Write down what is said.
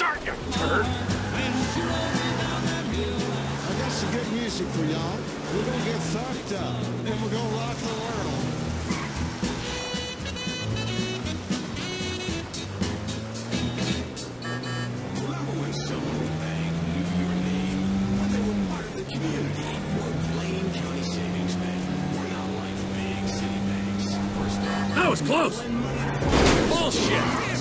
start, you turd! I got some good music for y'all. We're gonna get fucked up, and we're gonna rock the world. Remember when someone in the bank knew your name? They were part of the community. We're Blaine County Savings Bank. We're not like big city banks. First off, that was close! Bullshit!